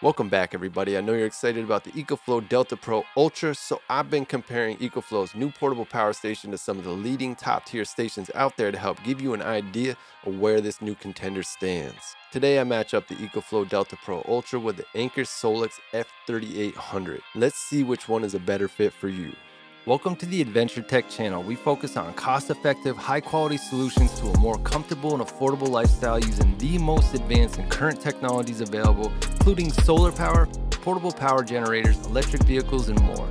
Welcome back, everybody. I know you're excited about the EcoFlow Delta Pro Ultra, so I've been comparing EcoFlow's new portable power station to some of the leading top-tier stations out there to help give you an idea of where this new contender stands. Today I match up the EcoFlow Delta Pro Ultra with the Anker Solix F3800. Let's see which one is a better fit for you. Welcome to the Adventure Tech channel. We focus on cost-effective, high-quality solutions to a more comfortable and affordable lifestyle using the most advanced and current technologies available, including solar power, portable power generators, electric vehicles, and more.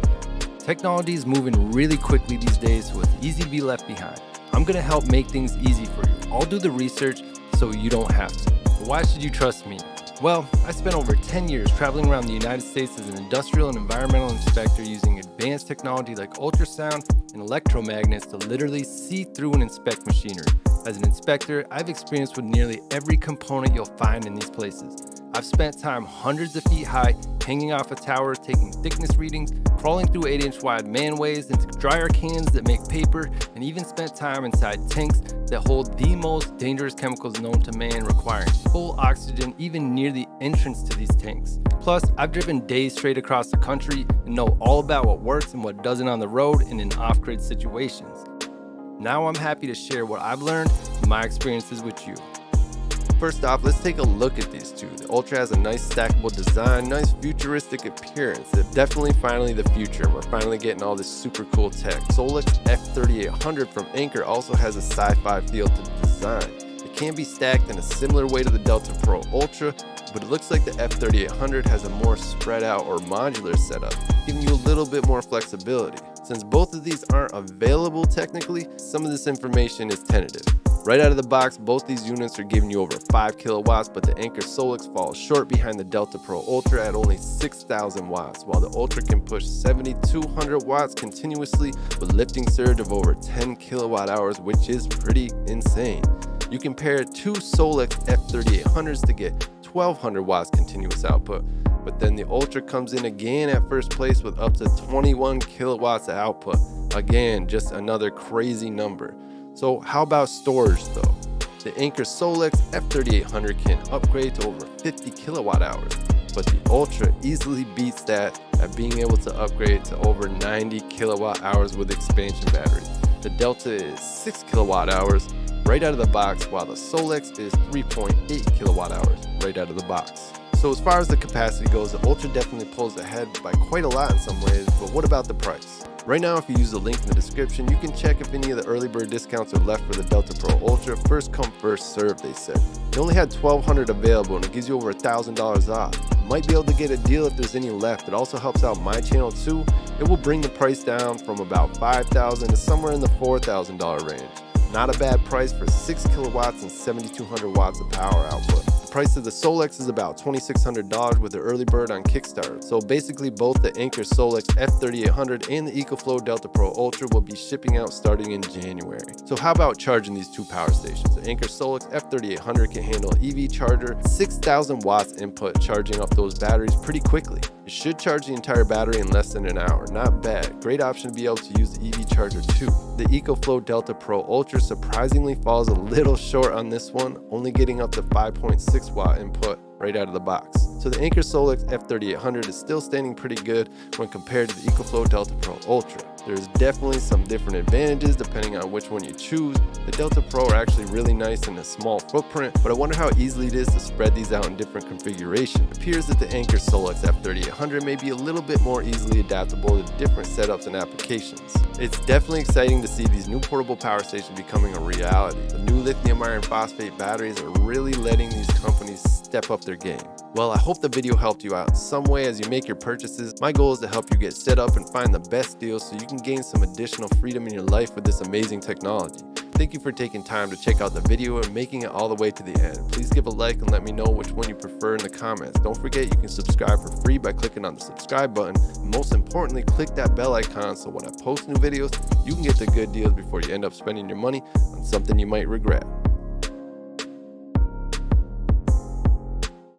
Technology is moving really quickly these days, so it's easy to be left behind. I'm gonna help make things easy for you. I'll do the research so you don't have to. But why should you trust me? Well, I spent over 10 years traveling around the United States as an industrial and environmental inspector using advanced technology like ultrasound and electromagnets to literally see through and inspect machinery. As an inspector, I've experienced with nearly every component you'll find in these places. I've spent time hundreds of feet high, hanging off a tower, taking thickness readings, crawling through 8-inch wide manways into dryer cans that make paper, and even spent time inside tanks that hold the most dangerous chemicals known to man, requiring full oxygen even near the entrance to these tanks. Plus, I've driven days straight across the country and know all about what works and what doesn't on the road and in off-grid situations. Now I'm happy to share what I've learned and my experiences with you. First off, let's take a look at these two. The Ultra has a nice stackable design, nice futuristic appearance. It's definitely finally the future. We're finally getting all this super cool tech. Solix F3800 from Anker also has a sci-fi feel to the design. It can be stacked in a similar way to the Delta Pro Ultra, but it looks like the F3800 has a more spread out or modular setup, giving you a little bit more flexibility. Since both of these aren't available technically, some of this information is tentative. Right out of the box, both these units are giving you over 5 kilowatts, but the Anker Solix falls short behind the Delta Pro Ultra at only 6,000 watts, while the Ultra can push 7,200 watts continuously with lifting surge of over 10 kilowatt hours, which is pretty insane. You can pair two Solix F3800s to get 1,200 watts continuous output, but then the Ultra comes in again at first place with up to 21 kilowatts of output. Again, just another crazy number. So how about storage though? The Anker Solix F3800 can upgrade to over 50 kilowatt hours, but the Ultra easily beats that at being able to upgrade to over 90 kilowatt hours with expansion batteries. The Delta is 6 kilowatt hours right out of the box, while the Solix is 3.8 kilowatt hours right out of the box. So as far as the capacity goes, the Ultra definitely pulls ahead by quite a lot in some ways, but what about the price? Right now, if you use the link in the description, you can check if any of the early bird discounts are left for the Delta Pro Ultra. First come, first serve, they said. They only had 1,200 available and it gives you over $1,000 off. You might be able to get a deal if there's any left. It also helps out my channel too. It will bring the price down from about $5,000 to somewhere in the $4,000 range. Not a bad price for 6 kilowatts and 7,200 watts of power output. The price of the Solix is about $2,600 with the early bird on Kickstarter. So basically both the Anker Solix F3800 and the EcoFlow Delta Pro Ultra will be shipping out starting in January. So how about charging these two power stations? The Anker Solix F3800 can handle EV charger, 6,000 watts input, charging up those batteries pretty quickly. It should charge the entire battery in less than an hour. Not bad. Great option to be able to use the EV charger too. The EcoFlow Delta Pro Ultra surprisingly falls a little short on this one, only getting up to 5.6 watt input right out of the box. So the Anker Solix F3800 is still standing pretty good when compared to the EcoFlow Delta Pro Ultra. There's definitely some different advantages depending on which one you choose. The Delta Pro are actually really nice in a small footprint, but I wonder how easily it is to spread these out in different configurations. It appears that the Anker Solix F3800 may be a little bit more easily adaptable to different setups and applications. It's definitely exciting to see these new portable power stations becoming a reality. The new lithium iron phosphate batteries are really letting these companies step up their game. Well, I hope the video helped you out in some way as you make your purchases. My goal is to help you get set up and find the best deal so you can gain some additional freedom in your life with this amazing technology. Thank you for taking time to check out the video and making it all the way to the end. Please give a like and let me know which one you prefer in the comments. Don't forget you can subscribe for free by clicking on the subscribe button. And most importantly, click that bell icon so when I post new videos, you can get the good deals before you end up spending your money on something you might regret.